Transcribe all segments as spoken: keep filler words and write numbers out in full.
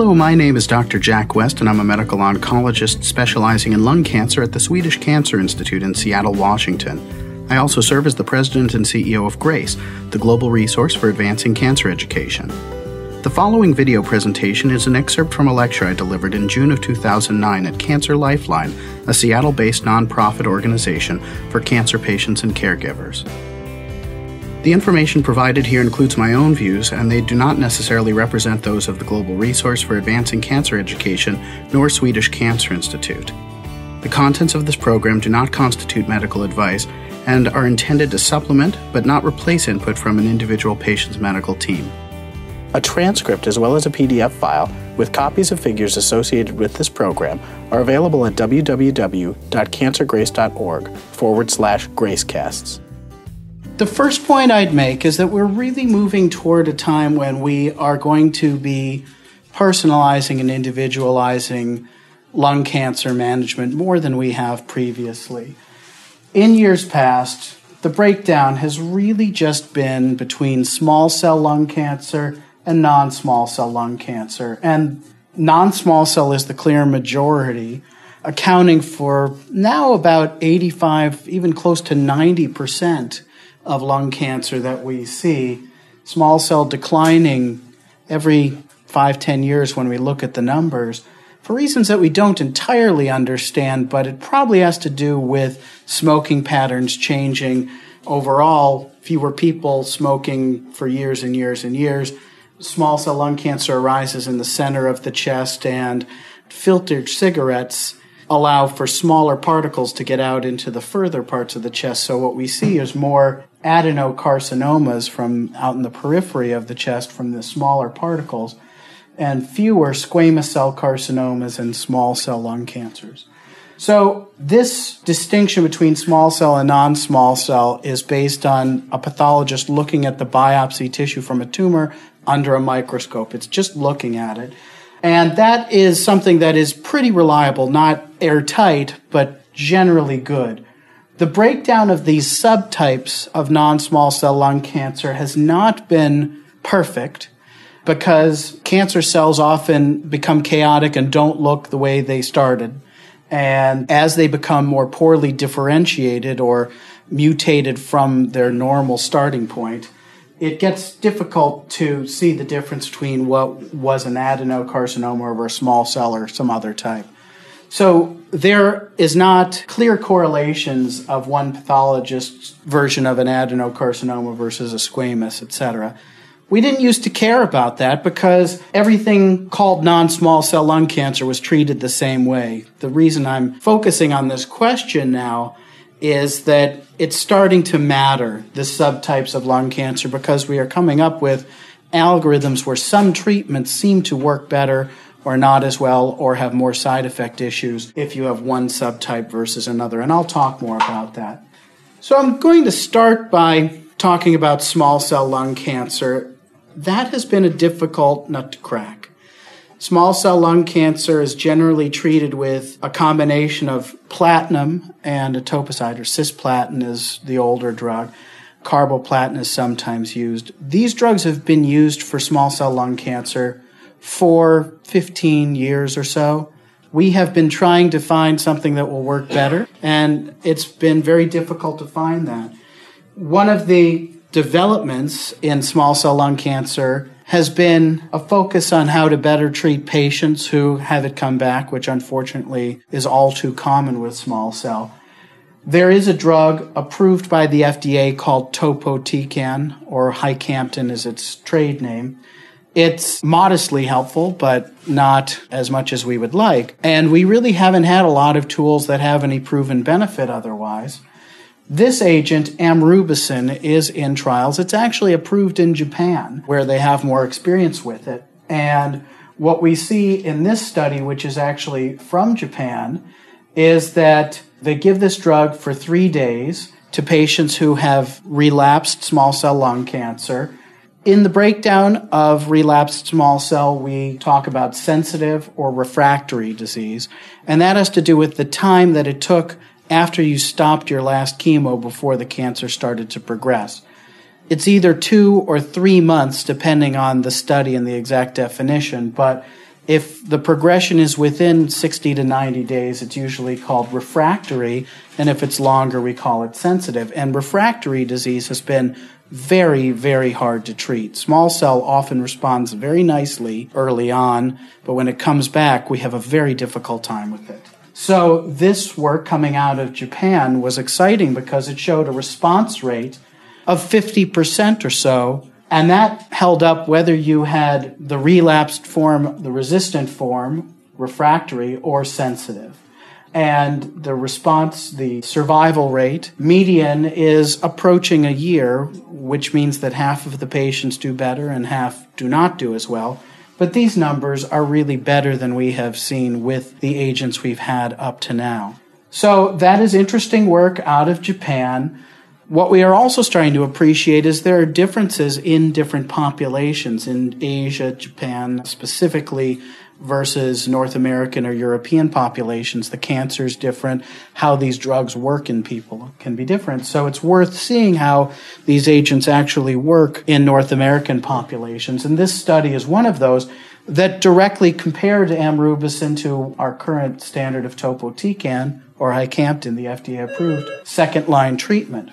Hello, my name is Doctor Jack West, and I'm a medical oncologist specializing in lung cancer at the Swedish Cancer Institute in Seattle, Washington. I also serve as the president and C E O of GRACE, the Global Resource for Advancing Cancer Education. The following video presentation is an excerpt from a lecture I delivered in June of two thousand nine at Cancer Lifeline, a Seattle-based nonprofit organization for cancer patients and caregivers. The information provided here includes my own views, and they do not necessarily represent those of the Global Resource for Advancing Cancer Education nor Swedish Cancer Institute. The contents of this program do not constitute medical advice and are intended to supplement but not replace input from an individual patient's medical team. A transcript as well as a P D F file with copies of figures associated with this program are available at www.cancergrace.org forward slash gracecasts. The first point I'd make is that we're really moving toward a time when we are going to be personalizing and individualizing lung cancer management more than we have previously. In years past, the breakdown has really just been between small cell lung cancer and non-small cell lung cancer. And non-small cell is the clear majority, accounting for now about eighty-five, even close to ninety percent of lung cancer that we see, small cell declining every five, ten years when we look at the numbers for reasons that we don't entirely understand, but it probably has to do with smoking patterns changing overall, fewer people smoking for years and years and years. Small cell lung cancer arises in the center of the chest, and filtered cigarettes allow for smaller particles to get out into the further parts of the chest. So what we see is more adenocarcinomas from out in the periphery of the chest from the smaller particles, and fewer squamous cell carcinomas and small cell lung cancers. So this distinction between small cell and non-small cell is based on a pathologist looking at the biopsy tissue from a tumor under a microscope. It's just looking at it. And that is something that is pretty reliable, not airtight, but generally good. The breakdown of these subtypes of non-small cell lung cancer has not been perfect because cancer cells often become chaotic and don't look the way they started. And as they become more poorly differentiated or mutated from their normal starting point, it gets difficult to see the difference between what was an adenocarcinoma or a small cell or some other type. So there is not clear correlations of one pathologist's version of an adenocarcinoma versus a squamous, et cetera. We didn't used to care about that because everything called non-small cell lung cancer was treated the same way. The reason I'm focusing on this question now is that it's starting to matter, the subtypes of lung cancer, because we are coming up with algorithms where some treatments seem to work better or not as well or have more side effect issues if you have one subtype versus another. And I'll talk more about that. So I'm going to start by talking about small cell lung cancer. That has been a difficult nut to crack. Small cell lung cancer is generally treated with a combination of platinum and etoposide, or cisplatin is the older drug. Carboplatin is sometimes used. These drugs have been used for small cell lung cancer for fifteen years or so. We have been trying to find something that will work better, and it's been very difficult to find that. One of the developments in small cell lung cancer has been a focus on how to better treat patients who have it come back, which unfortunately is all too common with small cell. There is a drug approved by the F D A called Topotecan, or Hycamtin is its trade name. It's modestly helpful, but not as much as we would like. And we really haven't had a lot of tools that have any proven benefit otherwise. This agent, amrubicin, is in trials. It's actually approved in Japan, where they have more experience with it. And what we see in this study, which is actually from Japan, is that they give this drug for three days to patients who have relapsed small cell lung cancer. In the breakdown of relapsed small cell, we talk about sensitive or refractory disease. And that has to do with the time that it took after you stopped your last chemo before the cancer started to progress. It's either two or three months, depending on the study and the exact definition, but If the progression is within sixty to ninety days, it's usually called refractory, and if it's longer, we call it sensitive. And refractory disease has been very, very hard to treat. Small cell often responds very nicely early on, but when it comes back, we have a very difficult time with it. So this work coming out of Japan was exciting because it showed a response rate of fifty percent or so. And that held up whether you had the relapsed form, the resistant form, refractory, or sensitive. And the response, the survival rate, median is approaching a year, which means that half of the patients do better and half do not do as well. But these numbers are really better than we have seen with the agents we've had up to now. So that is interesting work out of Japan. What we are also starting to appreciate is there are differences in different populations in Asia, Japan specifically, versus North American or European populations. The cancer is different. How these drugs work in people can be different. So it's worth seeing how these agents actually work in North American populations. And this study is one of those that directly compared amrubicin to our current standard of Topotecan or Hycamtin, the F D A-approved second-line treatment.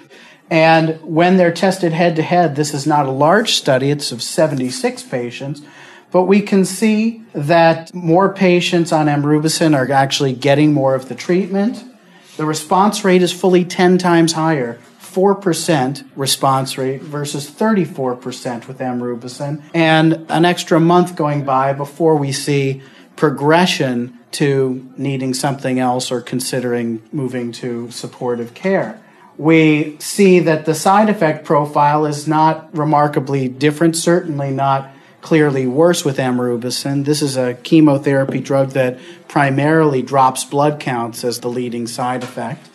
And when they're tested head-to-head, this is not a large study, it's of seventy-six patients, but we can see that more patients on amrubicin are actually getting more of the treatment. The response rate is fully ten times higher, four percent response rate versus thirty-four percent with amrubicin, and an extra month going by before we see progression to needing something else or considering moving to supportive care. We see that the side effect profile is not remarkably different, certainly not clearly worse with amrubicin. This is a chemotherapy drug that primarily drops blood counts as the leading side effect.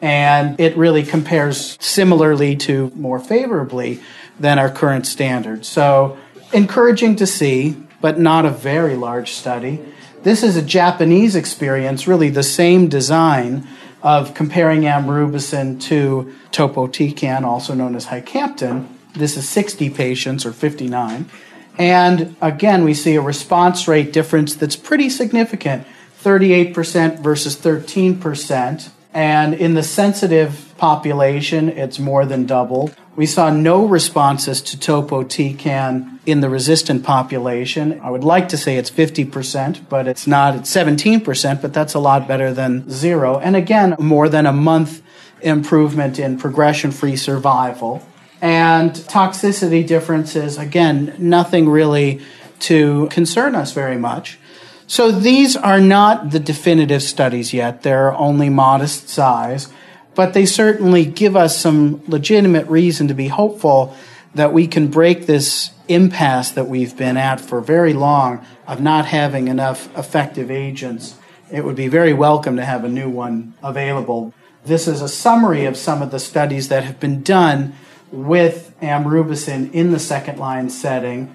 And it really compares similarly to more favorably than our current standard. So encouraging to see, but not a very large study. This is a Japanese experience, really the same design of comparing amrubicin to Topotecan, also known as Hycamtin. This is sixty patients or fifty-nine. And again, we see a response rate difference that's pretty significant, thirty-eight percent versus thirteen percent. And in the sensitive population, it's more than double. We saw no responses to Topotecan in the resistant population. I would like to say it's fifty percent, but it's not. It's seventeen percent, but that's a lot better than zero. And again, more than a month improvement in progression-free survival. And toxicity differences, again, nothing really to concern us very much. So these are not the definitive studies yet. They're only modest size, but they certainly give us some legitimate reason to be hopeful that we can break this impasse that we've been at for very long of not having enough effective agents. It would be very welcome to have a new one available. This is a summary of some of the studies that have been done with amrubicin in the second-line setting.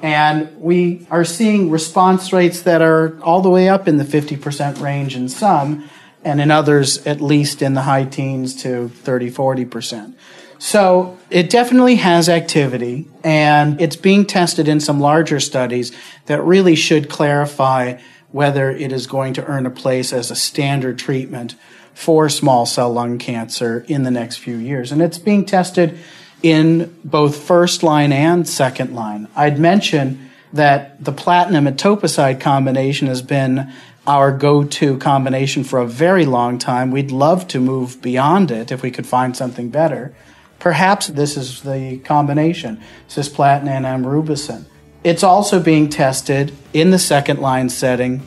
And we are seeing response rates that are all the way up in the fifty percent range in some, and in others at least in the high teens to thirty, forty percent. So it definitely has activity, and it's being tested in some larger studies that really should clarify whether it is going to earn a place as a standard treatment for small cell lung cancer in the next few years. And it's being tested in both first line and second line. I'd mention that the platinum etoposide combination has been our go-to combination for a very long time. We'd love to move beyond it if we could find something better. Perhaps this is the combination, cisplatin and amrubicin. It's also being tested in the second line setting,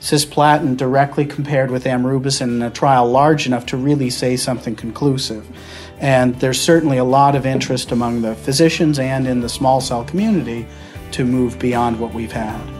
cisplatin directly compared with amrubicin in a trial large enough to really say something conclusive. And there's certainly a lot of interest among the physicians and in the small cell community to move beyond what we've had.